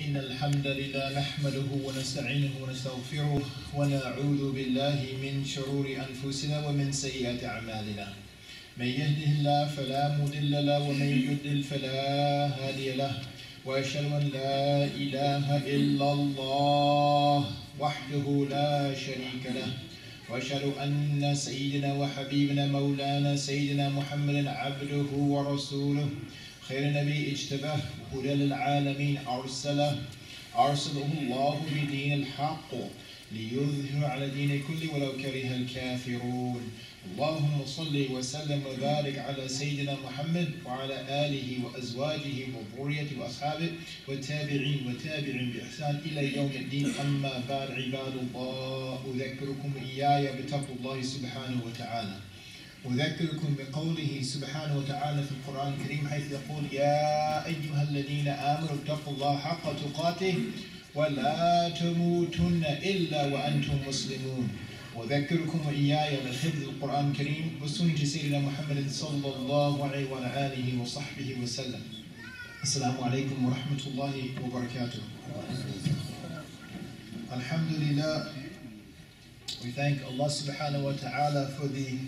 إن الحمد لله نحمده ونستعينه ونستغفره ونعوذ بالله من شرور أنفسنا ومن سيئات أعمالنا من يهده الله فلا مضل له ومن يضلل فلا هادي له وأشهد أن لا إله إلا الله وحده لا شريك له وأشهد أن سيدنا وحبيبنا مولانا سيدنا محمد عبده ورسوله خير نبي اجتباه هدى للعالمين أرسله الله بدين الحق ليظهر على دين كل ولو كره الكافرون اللهم صل وسلم وبارك على سيدنا محمد وعلى آله وأزواجه وذريته وأصحابه والتابعين بإحسان إلى يوم الدين أما بعد عباد الله أذكركم إياي بتقوى الله سبحانه وتعالى أذكركم بقوله سبحانه وتعالى في القرآن الكريم حيث يقول يا أيها الذين آمنوا اتقوا الله حق تقاته ولا تموتن إلا وأنتم مسلمون وذكركم إياي بحفظ القرآن الكريم وسنة سيدنا محمد صلى الله عليه وعلى آله وصحبه وسلم. السلام عليكم ورحمة الله وبركاته. الحمد لله. We thank Allah subhanahu wa ta'ala for the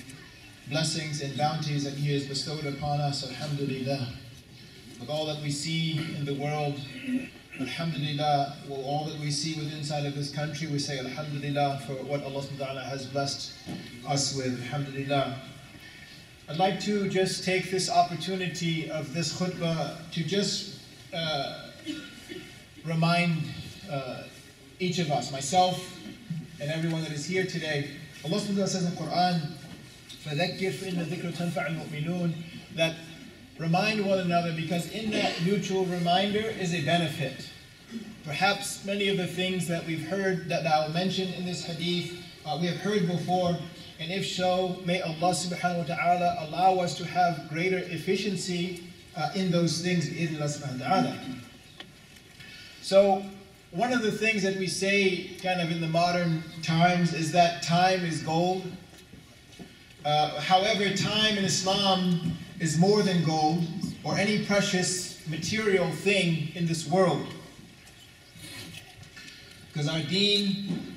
blessings and bounties that He has bestowed upon us, alhamdulillah. With all that we see in the world, alhamdulillah, with all that we see within inside of this country, we say alhamdulillah for what Allah subhanahu wa ta'ala has blessed us with, alhamdulillah. I'd like to just take this opportunity of this khutbah to just remind each of us, myself and everyone that is here today. Allah subhanahu wa ta'ala says in the Quran, فَذَكِّرْ فَإِنَّ الذِّكْرَ تَنْفَعُ الْمُؤْمِنُونَ, that remind one another, because in that mutual reminder is a benefit. Perhaps many of the things that we've heard, that I'll mention in this hadith, we have heard before, and if so, may Allah subhanahu wa ta'ala allow us to have greater efficiency in those things, bi idhnillah subhanahu wa ta'ala. So, one of the things that we say kind of in the modern times is that time is gold. However, time in Islam is more than gold or any precious material thing in this world, because our deen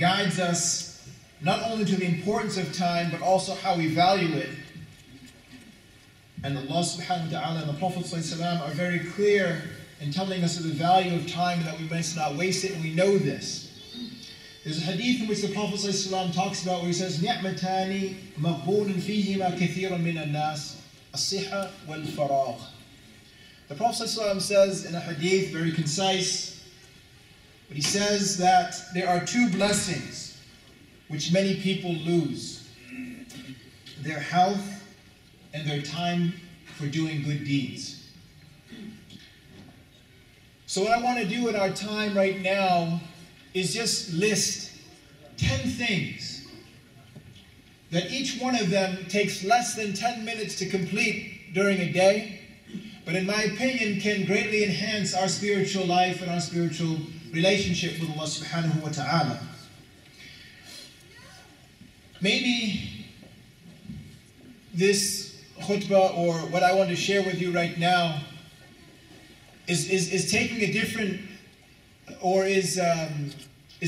guides us not only to the importance of time, but also how we value it. And Allah subhanahu wa ta'ala and the Prophet sallallahu alaihi wasallam are very clear in telling us of the value of time, that we must not waste it, and we know this. There's a hadith in which the Prophet ﷺ talks about, where he says, نِعْمَتَانِ مَغْبُونٌ فِيهِمَا كَثِيرٌ مِنَ النَّاسِ الصِّحَّةُ وَالْفَرَاغُ. The Prophet ﷺ says in a hadith, very concise, but he says that there are two blessings which many people lose: their health and their time for doing good deeds. So what I want to do in our time right now is just list 10 things that each one of them takes less than 10 minutes to complete during a day, but in my opinion can greatly enhance our spiritual life and our spiritual relationship with Allah subhanahu wa ta'ala. Maybe this khutbah, or what I want to share with you right now, is taking a different, or is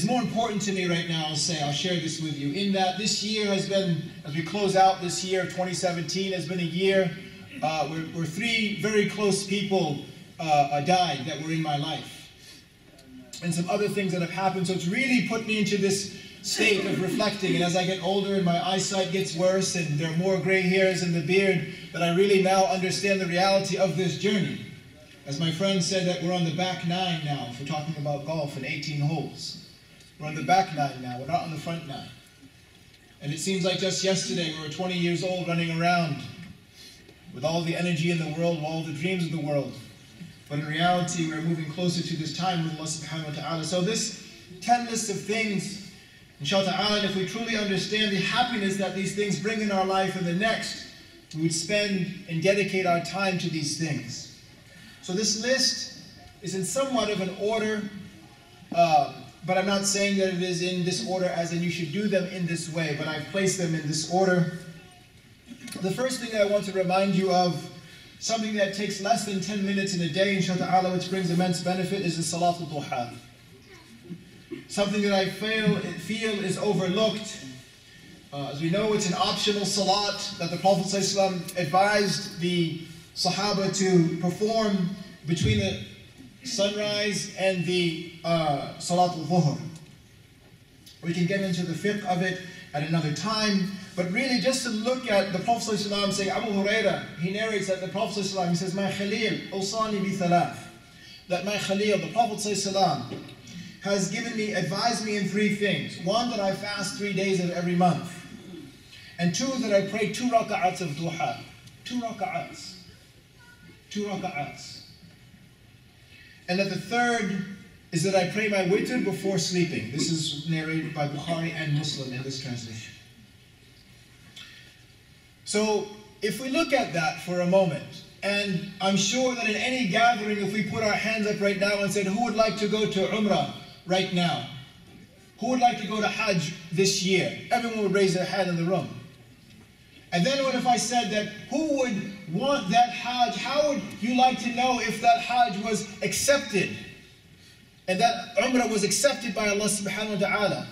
more important to me right now. I'll share this with you, in that this year has been, as we close out this year, 2017 has been a year where three very close people died that were in my life, and some other things that have happened. So it's really put me into this state of reflecting, and as I get older and my eyesight gets worse and there are more gray hairs in the beard, that I really now understand the reality of this journey. As my friend said, that we're on the back nine now, if we're talking about golf and 18 holes. We're on the back nine now, we're not on the front nine. And it seems like just yesterday we were 20 years old running around with all the energy in the world, with all the dreams of the world. But in reality, we're moving closer to this time with Allah subhanahu wa ta'ala. So this 10 list of things, inshallah ta'ala, if we truly understand the happiness that these things bring in our life and the next, we would spend and dedicate our time to these things. So this list is in somewhat of an order, but I'm not saying that it is in this order as in you should do them in this way, but I've placed them in this order. The first thing that I want to remind you of Something that takes less than 10 minutes in a day, inshaAllah, which brings immense benefit, is the Salatul Duha. Something that I feel is overlooked. As we know, it's an optional salat that the Prophet ﷺ advised the Sahaba to perform between the sunrise and the Salatul Dhuhr. We can get into the fiqh of it at another time, but really just to look at the Prophet ﷺ saying, Abu Hurairah, he narrates that the Prophet ﷺ, he says, my Khalil, Usani bi thalaf, that my Khalil, the Prophet ﷺ, has given me, advised me in three things. One, that I fast 3 days of every month. And two, that I pray 2 raka'ats of duha. 2 raka'ats. 2 raka'ats. And that the third is that I pray my witr before sleeping. This is narrated by Bukhari and Muslim in this translation. So if we look at that for a moment, and I'm sure that in any gathering, if we put our hands up right now and said, who would like to go to Umrah right now? Who would like to go to Hajj this year? Everyone would raise their hand in the room. And then what if I said that, who would want that Hajj? How would you like to know if that Hajj was accepted? And that Umrah was accepted by Allah subhanahu wa ta'ala?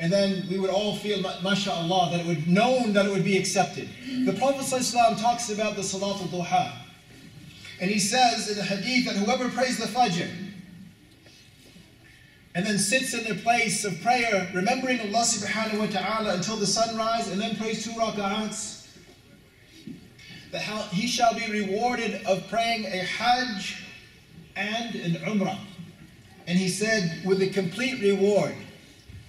And then we would all feel, mashallah, that it would known that it would be accepted. The Prophet ﷺ talks about the Salatul Duha. And he says in the hadith that whoever prays the Fajr and then sits in their place of prayer, remembering Allah subhanahu wa ta'ala until the sunrise, and then prays 2 raka'ats, that he shall be rewarded of praying a Hajj and an Umrah. And he said, with a complete reward,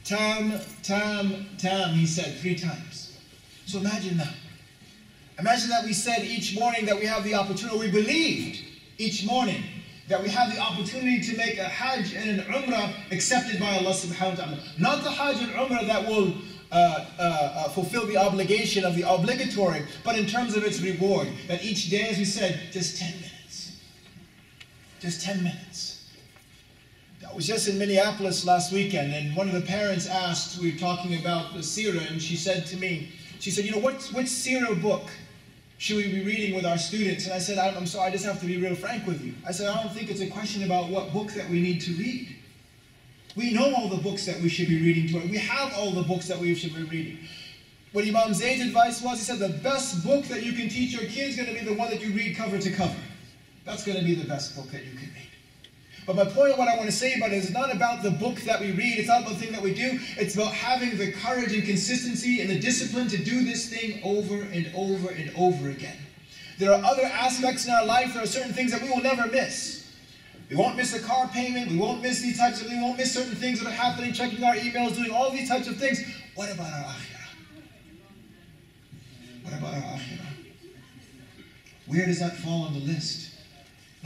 tam, tam, tam, he said 3 times. So imagine that. Imagine that we said each morning that we have the opportunity, we believed each morning that we have the opportunity to make a Hajj and an Umrah accepted by Allah subhanahu wa ta'ala. Not the Hajj and Umrah that will fulfill the obligation of the obligatory, but in terms of its reward. That each day, as we said, just 10 minutes. Just 10 minutes. I was just in Minneapolis last weekend, and one of the parents asked, we were talking about the seerah, and she said to me, she said, you know, which seerah book should we be reading with our students? And I said, I'm sorry, I just have to be real frank with you. I said, I don't think it's a question about what book that we need to read. We know all the books that we should be reading to. We have all the books that we should be reading. What Imam Zayd's advice was, he said, the best book that you can teach your kids is going to be the one that you read cover to cover. That's going to be the best book that you can read. But my point of what I want to say about it is not about the book that we read, it's not about the thing that we do, it's about having the courage and consistency and the discipline to do this thing over and over and over again. There are other aspects in our life, there are certain things that we will never miss. We won't miss a car payment, we won't miss these types of things, we won't miss certain things that are happening, checking our emails, doing all these types of things. What about our akhirah? What about our akhirah? Where does that fall on the list?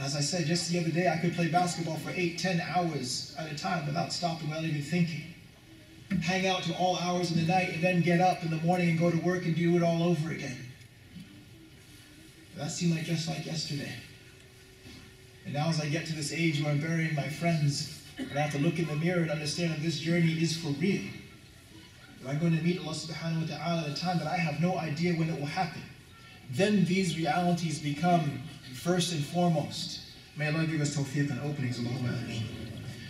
As I said, just the other day, I could play basketball for 8, 10 hours at a time without stopping, without even thinking. Hang out to all hours of the night and then get up in the morning and go to work and do it all over again. That seemed like just like yesterday. And now as I get to this age where I'm burying my friends, and I have to look in the mirror and understand that this journey is for real. That I'm going to meet Allah subhanahu wa ta'ala at a time that I have no idea when it will happen. Then these realities become first and foremost. May Allah give us tawfiq and openings.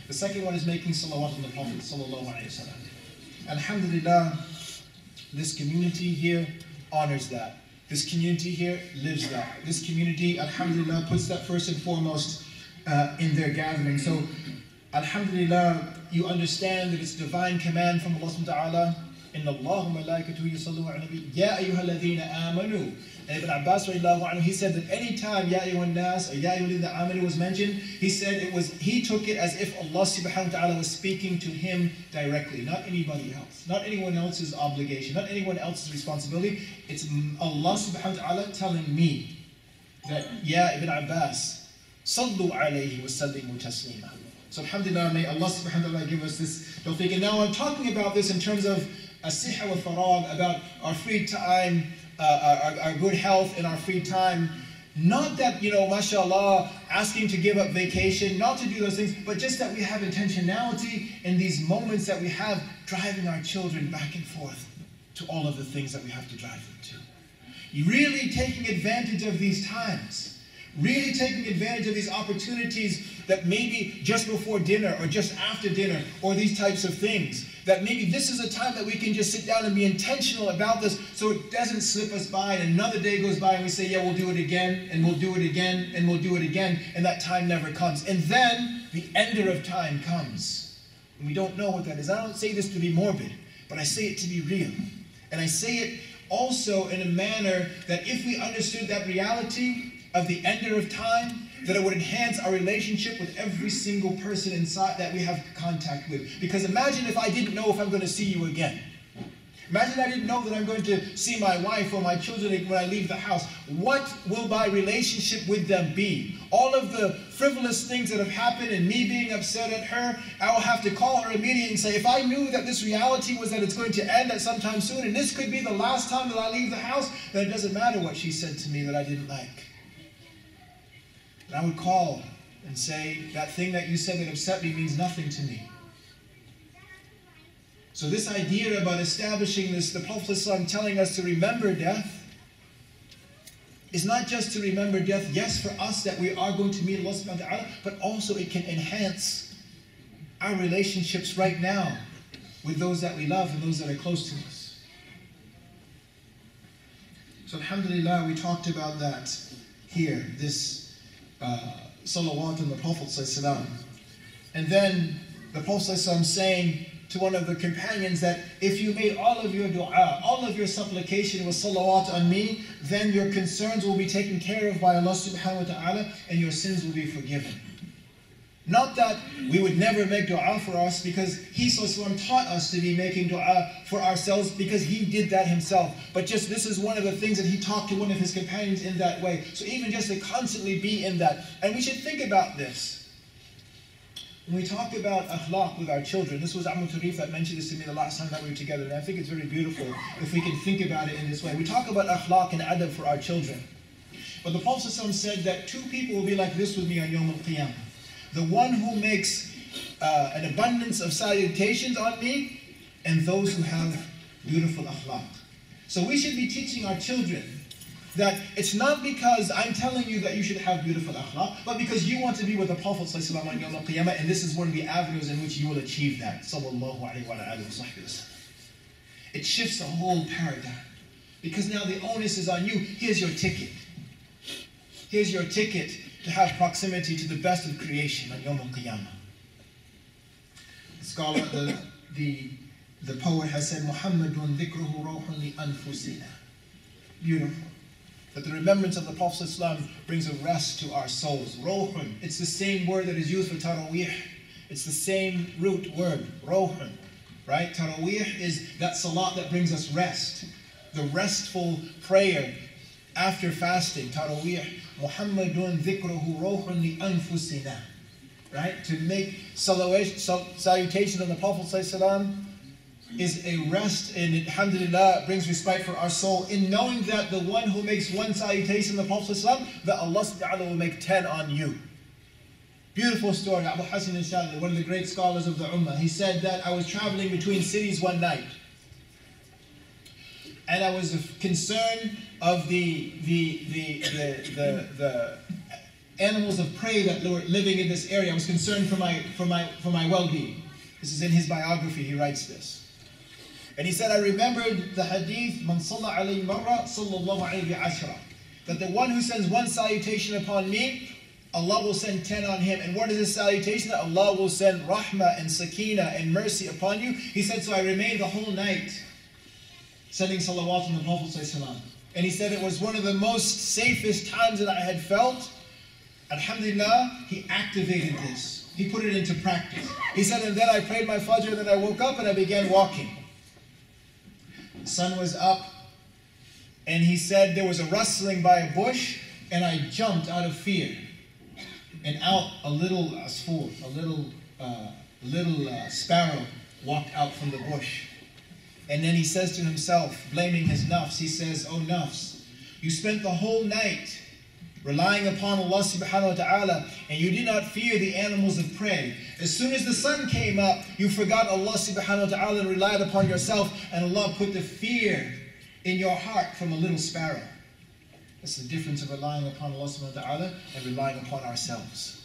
The second one is making salawat on the Prophet sallallahu alaihi wasallam. Alhamdulillah, this community here honors that. This community here lives that. This community, alhamdulillah, puts that first and foremost in their gathering. So, alhamdulillah, you understand that it's divine command from Allah subhanahu wa ta'ala. Inna Allahu malaikatuhu yusallu ala nabi ya ayyuhalladhina amanu. And Ibn Abbas he said that any time Ya ayyuhan nas or Ya ayyuhalladhina amanu was mentioned, he said it was, he took it as if Allah subhanahu wa ta'ala was speaking to him directly, not anybody else, not anyone else's obligation, not anyone else's responsibility. It's Allah subhanahu wa ta'ala telling me that Ya Ibn Abbas, sallu alayhi wa sallimu taslima. So alhamdulillah, may Allah subhanahu wa ta'ala give us this tawfiq. And now I'm talking about this in terms of as-siha wa faragh, about our free time, our good health and our free time. Not that, you know, mashallah, asking to give up vacation, not to do those things, but just that we have intentionality in these moments that we have, driving our children back and forth to all of the things that we have to drive them to. Really taking advantage of these times. Really taking advantage of these opportunities that maybe just before dinner or just after dinner or these types of things. That maybe this is a time that we can just sit down and be intentional about this so it doesn't slip us by and another day goes by and we say, yeah, we'll do it again and we'll do it again and we'll do it again, and that time never comes. And then the ender of time comes. And we don't know what that is. I don't say this to be morbid, but I say it to be real. And I say it also in a manner that if we understood that reality of the ender of time, that it would enhance our relationship with every single person inside that we have contact with. Because imagine if I didn't know if I'm going to see you again. Imagine I didn't know that I'm going to see my wife or my children when I leave the house. What will my relationship with them be? All of the frivolous things that have happened and me being upset at her, I will have to call her immediately and say, if I knew that this reality was that it's going to end at some time soon and this could be the last time that I leave the house, then it doesn't matter what she said to me that I didn't like. And I would call and say, that thing that you said that upset me means nothing to me. So this idea about establishing this, the Prophet ﷺ telling us to remember death, is not just to remember death, yes, for us that we are going to meet Allah subhanahu wa ta'ala, but also it can enhance our relationships right now with those that we love and those that are close to us. So alhamdulillah, we talked about that here, this salawat on the Prophet ﷺ. And then the Prophet ﷺ saying to one of the companions that if you made all of your dua, all of your supplication with salawat on me, then your concerns will be taken care of by Allah subhanahu wa ta'ala and your sins will be forgiven. Not that we would never make dua for us, because he ﷺ taught us to be making dua for ourselves because he did that himself. But just this is one of the things that he talked to one of his companions in that way. So even just to constantly be in that. And we should think about this. When we talk about akhlaq with our children, this was Amr Tarif that mentioned this to me the last time that we were together, and I think it's very beautiful if we can think about it in this way. We talk about akhlaq and adab for our children. But the Prophet ﷺ said that two people will be like this with me on Yawm al-Qiyamah. The one who makes an abundance of salutations on me, and those who have beautiful akhlaq. So we should be teaching our children that it's not because I'm telling you that you should have beautiful akhlaq, but because you want to be with the Prophet ﷺ on Yawm al-Qiyamah, and this is one of the avenues in which you will achieve that. Sallallahu alayhi wa alayhi wa. It shifts the whole paradigm, because now the onus is on you. Here's your ticket. Here's your ticket to have proximity to the best of creation on Yawm al-Qiyamah. The scholar, the poet has said, Muhammadun dhikruhu rawhun li anfusina. Beautiful. That the remembrance of the Prophet ﷺ brings a rest to our souls. Rawhun, it's the same word that is used for tarawih. It's the same root word, rawhun, right? Tarawih is that salat that brings us rest. The restful prayer after fasting, tarawih, Muhammadun dhikruhu rawhun li anfusina. Right? To make salutation on the Prophet ﷺ is a rest, and alhamdulillah, brings respite for our soul in knowing that the one who makes one salutation on the Prophet ﷺ, that Allah subhanahu will make 10 on you. Beautiful story, Abu Hasan al-Shadhili, one of the great scholars of the Ummah. He said that I was traveling between cities one night, and I was concerned of the animals of prey that were living in this area. I was concerned for my well-being. This is in his biography, he writes this. And he said, I remembered the hadith, Man salla alayhi marra, sallallahu alayhi bi ashra. That the one who sends one salutation upon me, Allah will send 10 on him. And what is his salutation? That Allah will send rahmah and sakinah and mercy upon you. He said, so I remained the whole night sending salawat on the Prophet ﷺ. And he said it was one of the most safest times that I had felt. Alhamdulillah, he activated this. He put it into practice. He said, and then I prayed my Fajr, and then I woke up and I began walking. The sun was up, and he said there was a rustling by a bush, and I jumped out of fear. And out a little asfoor, a little sparrow walked out from the bush. And then he says to himself, blaming his nafs, he says, oh nafs, you spent the whole night relying upon Allah subhanahu wa ta'ala, and you did not fear the animals of prey. As soon as the sun came up, you forgot Allah subhanahu wa ta'ala and relied upon yourself, and Allah put the fear in your heart from a little sparrow. That's the difference of relying upon Allah subhanahu wa ta'ala and relying upon ourselves.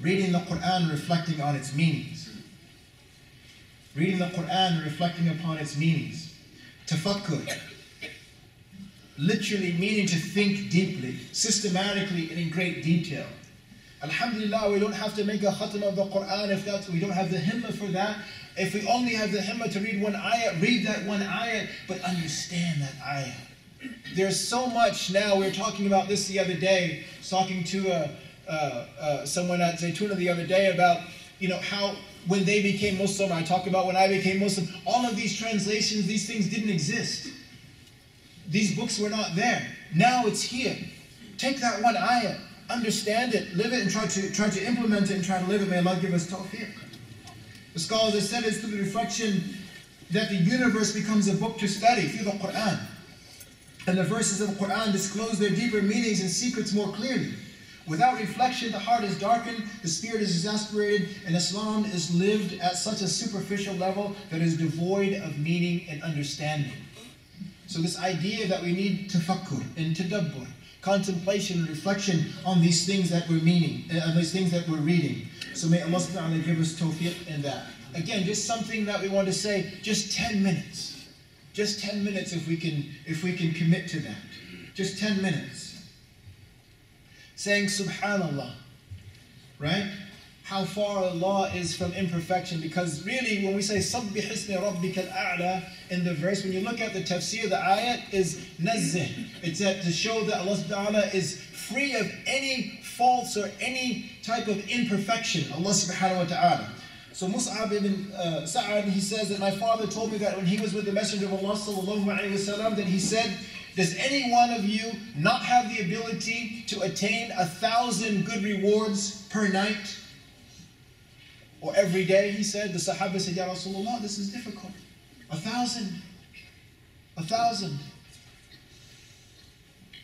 Reading the Quran, reflecting on its meanings. Reading the Quran, reflecting upon its meanings. Tafakkur, literally meaning to think deeply, systematically and in great detail. Alhamdulillah, we don't have to make a khatam of the Quran if that's, we don't have the himmah for that. If we only have the himmah to read one ayah, read that one ayah, but understand that ayah. There's so much now. We were talking about this the other day, talking to someone at Zaytuna the other day about, you know, how when they became Muslim, I talk about when I became Muslim, all of these translations, these things didn't exist. These books were not there. Now it's here. Take that one ayah, understand it, live it, and try to implement it and try to live it. May Allah give us tawfiq. The scholars have said it's through the reflection that the universe becomes a book to study through the Quran. And the verses of the Quran disclose their deeper meanings and secrets more clearly. Without reflection, the heart is darkened, the spirit is exasperated, and Islam is lived at such a superficial level that is devoid of meaning and understanding. So this idea that we need tafakkur and tadabbur, contemplation and reflection on these things that we're meaning, on these things that we're reading. So may Allah subhanahu wa ta'ala give us tawfiq in that. Again, just something that we want to say, just 10 minutes. Just 10 minutes if we can commit to that. Just 10 minutes. Saying subhanallah, right? How far Allah is from imperfection, because really when we say sabbih ismi rabbikal a'la in the verse, when you look at the tafsir, the ayat is nazzih. It's to show that Allah subhanahu wa ta'ala is free of any faults or any type of imperfection. Allah subhanahu wa ta'ala. So Mus'ab ibn Sa'ad, he says that my father told me that when he was with the Messenger of Allah sallallahu alayhi wasallam, that he said, does any one of you not have the ability to attain 1,000 good rewards per night? Or every day, he said, the Sahaba said, Ya Rasulullah, this is difficult. 1,000. 1,000.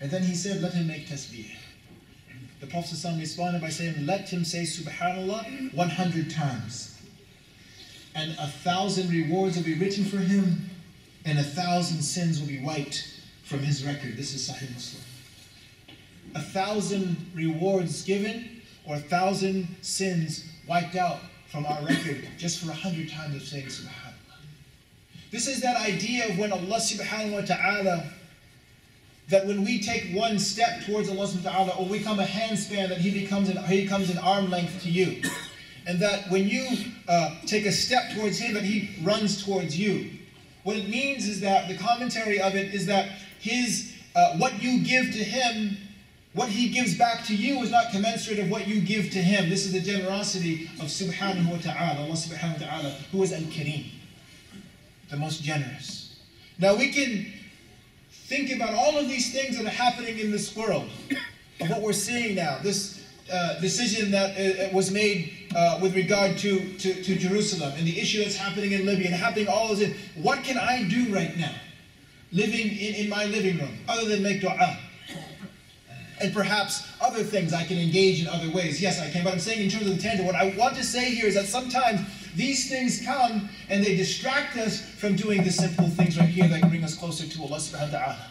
And then he said, let him make tasbih. The Prophet ﷺ responded by saying, let him say subhanallah 100 times. And 1,000 rewards will be written for him, and 1,000 sins will be wiped from his record. This is Sahih Muslim. 1,000 rewards given, or 1,000 sins wiped out from our record just for 100 times of saying subhanallah. This is that idea of when Allah subhanahu wa ta'ala, that when we take one step towards Allah subhanahu wa ta'ala, or we come a handspan, that he becomes an arm length to you. And that when you take a step towards him, that he runs towards you. What it means is that, the commentary of it is that his, what you give to him, what he gives back to you is not commensurate of what you give to him. This is the generosity of subhanahu wa ta'ala, Allah subhanahu wa ta'ala, who is al-Kareem, the most generous. Now we can think about all of these things that are happening in this world, of what we're seeing now, this decision that was made with regard to Jerusalem, and the issue that's happening in Libya, and happening all of it. What can I do right now, living in my living room, other than make dua? And perhaps other things I can engage in other ways. Yes, I can, but I'm saying in terms of the tangent, what I want to say here is that sometimes these things come and they distract us from doing the simple things right here that bring us closer to Allah subhanahu wa ta'ala.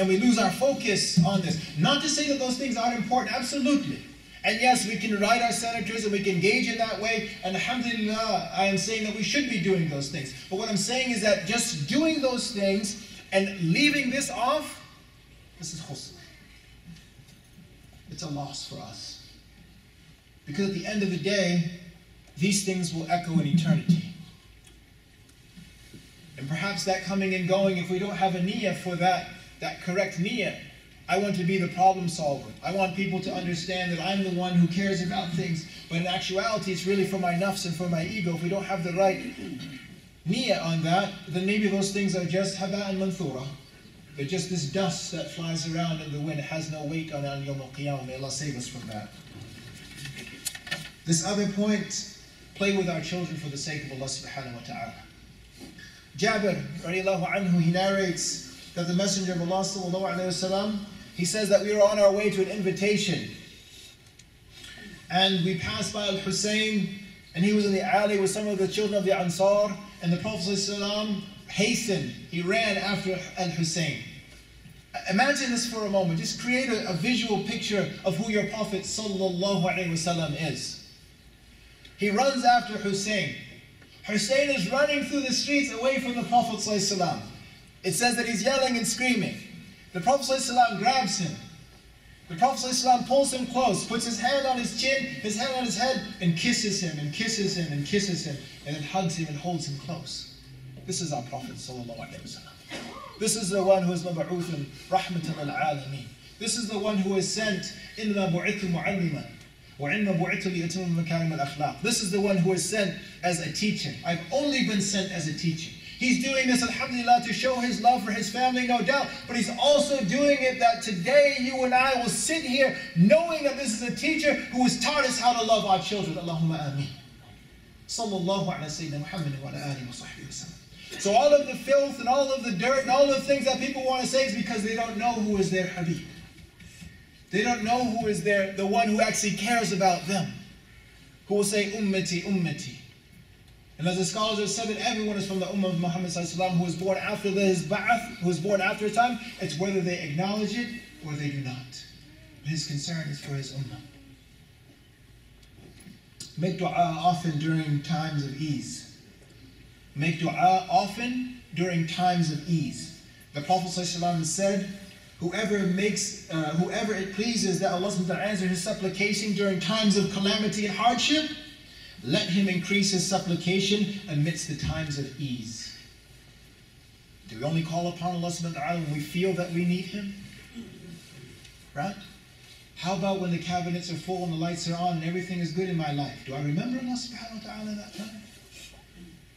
And we lose our focus on this. Not to say that those things aren't important, absolutely. And yes, we can write our senators and we can engage in that way. And alhamdulillah, I am saying that we should be doing those things. But what I'm saying is that just doing those things and leaving this off, this is khusr. It's a loss for us. Because at the end of the day, these things will echo in eternity. And perhaps that coming and going, if we don't have a niyyah for that, that correct niyyah, I want to be the problem solver. I want people to understand that I'm the one who cares about things, but in actuality, it's really for my nafs and for my ego. If we don't have the right niyyah on that, then maybe those things are just haba and manthura. But just this dust that flies around in the wind, it has no weight on Yawm al-Qiyamah. May Allah save us from that. This other point, play with our children for the sake of Allah subhanahu wa ta'ala. Jabir, radiallahu anhu, he narrates that the Messenger of Allah sallallahu alayhi wa sallam, he says that we were on our way to an invitation. And we passed by al-Husayn, and he was in the alley with some of the children of the Ansar, and the Prophet sallallahu alayhi wa sallam hastened, he ran after al-Husayn. Imagine this for a moment. Just create a visual picture of who your Prophet ﷺ is. He runs after Hussein. Hussein is running through the streets away from the Prophet ﷺ. It says that he's yelling and screaming. The Prophet ﷺ grabs him. The Prophet ﷺ pulls him close, puts his hand on his chin, his hand on his head, and kisses him, and kisses him, and kisses him, and then hugs him and holds him close. This is our Prophet ﷺ. This is the one who is mab'uthun rahmatan lil alamin. This is the one who is sent inna bu'ithu mu'alliman wa inna bu'ithu li'utamma makarim al-akhlaq. This is the one who is sent as a teacher. I've only been sent as a teacher. He's doing this, alhamdulillah, to show his love for his family, no doubt, but he's also doing it that today you and I will sit here knowing that this is a teacher who has taught us how to love our children. Allahumma ameen. Sallallahu ala Sayyidina Muhammad wa ala alihi wa sahbihi wa sallam. So all of the filth and all of the dirt and all of the things that people want to say is because they don't know who is their Habib. They don't know who is the one who actually cares about them. Who will say, Ummati, Ummati. And as the scholars have said, that everyone is from the Ummah of Muhammad who was born after his ba'ath, who was born after time. It's whether they acknowledge it or they do not. But his concern is for his Ummah. Make dua often during times of ease. Make dua often during times of ease. The Prophet ﷺ said, whoever it pleases that Allah subhanahu wa ta'ala answer his supplication during times of calamity and hardship, let him increase his supplication amidst the times of ease. Do we only call upon Allah subhanahu wa ta'ala when we feel that we need him? Right? How about when the cabinets are full and the lights are on and everything is good in my life? Do I remember Allah subhanahu wa ta'ala that time?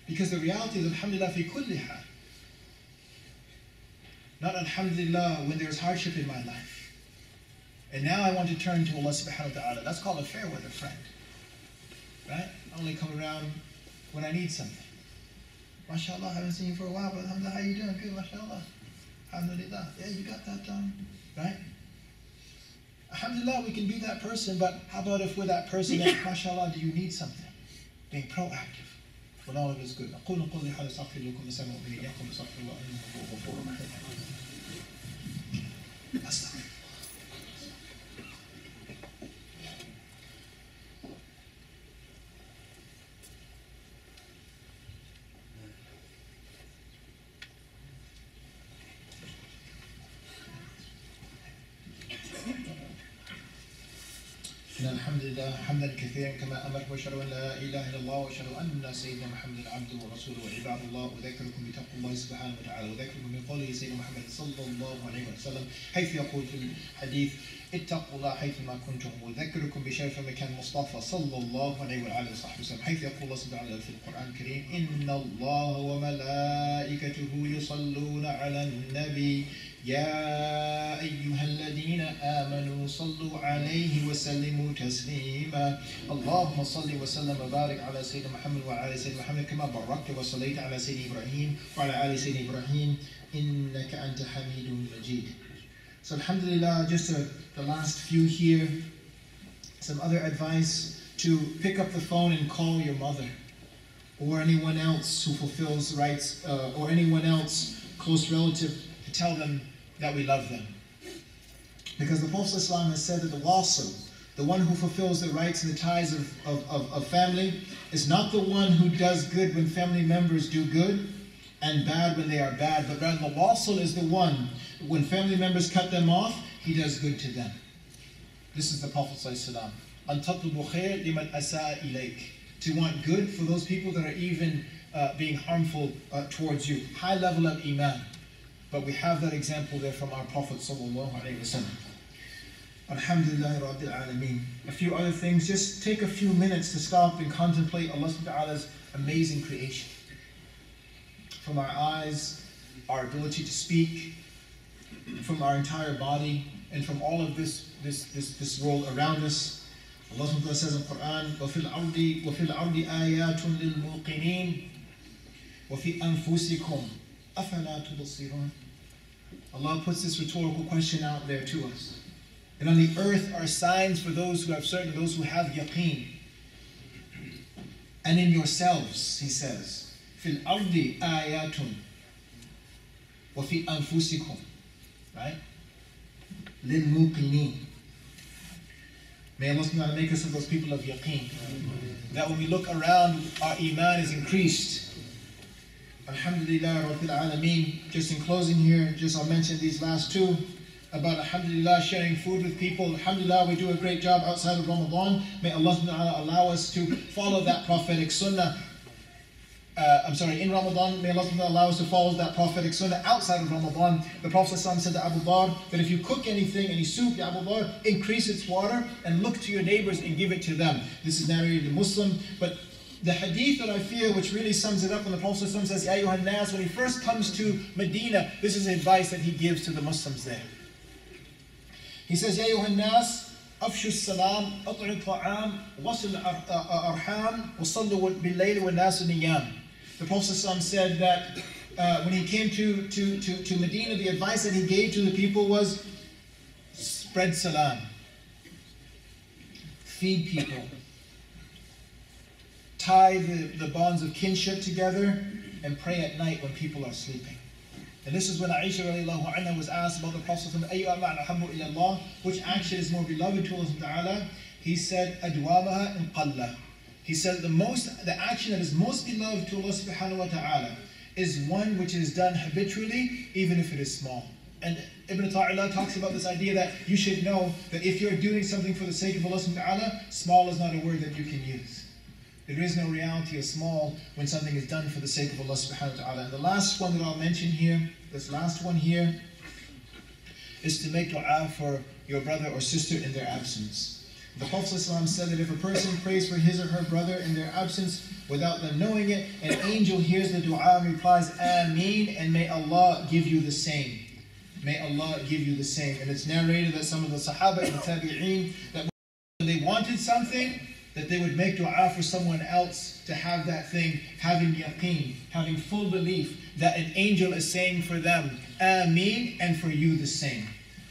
Because the reality is, alhamdulillah, fi kulli hal. Not alhamdulillah when there's hardship in my life. And now I want to turn to Allah subhanahu wa ta'ala. That's called a fair weather friend. Right? I only come around when I need something. MashaAllah, I haven't seen you for a while, but alhamdulillah, how are you doing? Good, mashaAllah. Alhamdulillah. Yeah, you got that done. Right? Alhamdulillah, we can be that person, but how about if we're that person that, mashaAllah, do you need something? Being proactive. When all of it is good. الحمد لله حمدا كثيرا كما أمر وأشهد أن لا إله إلا الله وأشهد أن سيدنا محمد عبده ورسوله وعباد الله وذكركم بتقوى الله سبحانه وتعالى وذكركم بقوله سيدنا محمد صلى الله عليه وسلم حيث يقول في الحديث اتقوا الله حيثما كنتم وذكركم بشرف مكان مصطفى صلى الله عليه وعلى وصحبه وسلم حيث يقول الله سبحانه وتعالى في القرآن الكريم إن الله وملائكته يصلون على النبي يا أيها الذين آمنوا صلوا عليه وسلموا تسليما اللهم صل وسلم وبارك على سيدنا محمد وعلى سيدنا محمد كما باركت وصليت على سيدنا إبراهيم وعلى آل سيدنا إبراهيم إنك أنت حميد مجيد. So alhamdulillah, just the last few here, some other advice to pick up the phone and call your mother or anyone else who fulfills rights or anyone else close relative to tell them that we love them. Because the Prophet ﷺ has said that the wasil, the one who fulfills the rights and the ties of family, is not the one who does good when family members do good and bad when they are bad, but rather the wasil is the one, when family members cut them off, he does good to them. This is the Prophet ﷺ. أَن تَطْلُبُ خَيْرَ لِمَنْ أَسَاءَ إِلَيْكَ. To want good for those people that are even being harmful towards you. High level of iman. But we have that example there from our Prophet sallallahu alaihi wasallam. Alhamdulillah rabbil alameen. A few other things. Just take a few minutes to stop and contemplate Allah subhanahu wa ta'ala's amazing creation. From our eyes, our ability to speak, from our entire body, and from all of this world around us. Allah subhanahu wa ta'ala says in Quran, وَفِي الْعَرْضِ آيَاتٌ لِلْمُوقِنِينَ وَفِي أَنفُسِكُمْ أَفَلَا تُبْصِرُونَ. Allah puts this rhetorical question out there to us. And on the earth are signs for those who have certainty, those who have yaqeen. And in yourselves, he says, فِي الْعَرْضِ آيَاتٌ وَفِي أَنفُسِكُمْ Right? Lil-Muqineen. May Allah subhanahu wa ta'ala make us of those people of yaqeen. That when we look around, our iman is increased. Alhamdulillah Rabbil Alameen. Just in closing here, just I'll mention these last two about alhamdulillah sharing food with people. Alhamdulillah, we do a great job outside of Ramadan. May Allah subhanahu wa ta'ala allow us to follow that prophetic sunnah. In Ramadan, may Allah allow us to follow that prophetic sunnah outside of Ramadan. The Prophet said to Abu Dhar that if you cook anything, any soup, Abu Dhar, increase its water and look to your neighbors and give it to them. This is narrated in Muslim, but the hadith that I fear, which really sums it up when the Prophet says, Ya ayyuhan nas, when he first comes to Medina, this is advice that he gives to the Muslims there. He says, Ya ayyuhan nas, أفشوا السلام أطعموا الطعام وصلوا الأرحام وصلوا بالليل والناس نيام. The Prophet said that when he came to Medina, the advice that he gave to the people was spread salam, feed people, tie the bonds of kinship together, and pray at night when people are sleeping. And this is when Aisha radiallahu anha was asked about the Prophet, which action is more beloved to Allah. He said, Adwamaha and Qallah. He said the action that is most beloved to Allah subhanahu wa ta'ala is one which is done habitually, even if it is small. And Ibn Ta'ilah talks about this idea that you should know that if you're doing something for the sake of Allah subhanahu wa ta'ala, small is not a word that you can use. There is no reality of small when something is done for the sake of Allah subhanahu wa ta'ala. And the last one that I'll mention here, this last one here, is to make dua for your brother or sister in their absence. The Prophet said that if a person prays for his or her brother in their absence without them knowing it, an angel hears the dua and replies, Ameen, and may Allah give you the same. May Allah give you the same. And it's narrated that some of the Sahaba and the Tabi'een, that when they wanted something, that they would make dua for someone else to have that thing, having yaqeen, having full belief that an angel is saying for them, Ameen, and for you the same.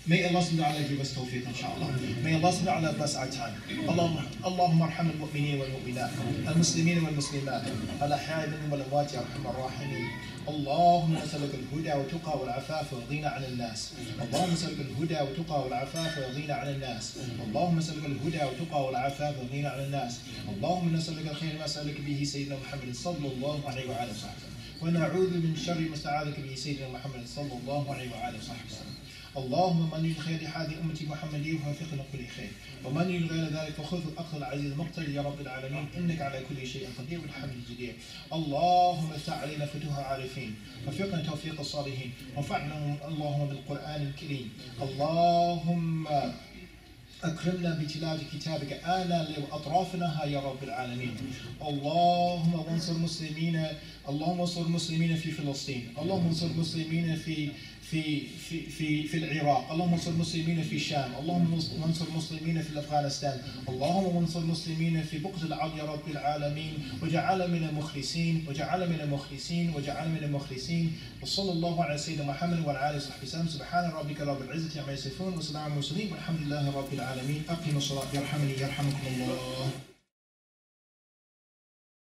May Allah subhanahu wa ta'ala give us tawfiq, inshaAllah. May Allah subhanahu wa ta'ala bless our time. Allahumma arham al-mu'mineen wal-mu'minat, al-muslimeen wal-muslimat, al-ahadin wal-awati arham al-rahimin. اللهم اسألك الهدى وتقى والعفاف وغنى عن الناس. اللهم اسألك الهدى وتقى والعفاف وغنى عن الناس. اللهم اسألك الهدى وتقى والعفاف وغنى عن الناس. اللهم نسألك الخير ما سألك به سيدنا محمد صلى الله عليه وعلى صحبه. ونعوذ من شر ما استعاذك به سيدنا محمد صلى الله عليه وعلى صحبه. اللهم من يريد خير هذه أمتي محمدية وفقنا كل خير. ومن يريد غير ذلك فخذ أخذ العزيز المقتدر يا رب العالمين إنك على كل شيء قدير والحمد لله. اللهم افتح علينا فتوح عارفين وفقنا توفيق الصالحين وانفعنا اللهم بالقرآن الكريم. اللهم أكرمنا بتلاوة كتابك آناء وأطرافنا يا رب العالمين. اللهم انصر المسلمين، اللهم انصر المسلمين في فلسطين، اللهم انصر المسلمين في العراق، اللهم انصر المسلمين في الشام، اللهم انصر المسلمين في أفغانستان، اللهم انصر المسلمين في بقعة العرب يا رب العالمين، وجعل من المخلصين، وجعل من المخلصين، وجعل من المخلصين، وصلى الله على سيدنا محمد وعلى آله وصحبه وسلم، سبحان ربك رب العزة عما يصفون، وسلام على المرسلين، والحمد لله رب العالمين، أقم الصلاة يرحمني يرحمكم الله.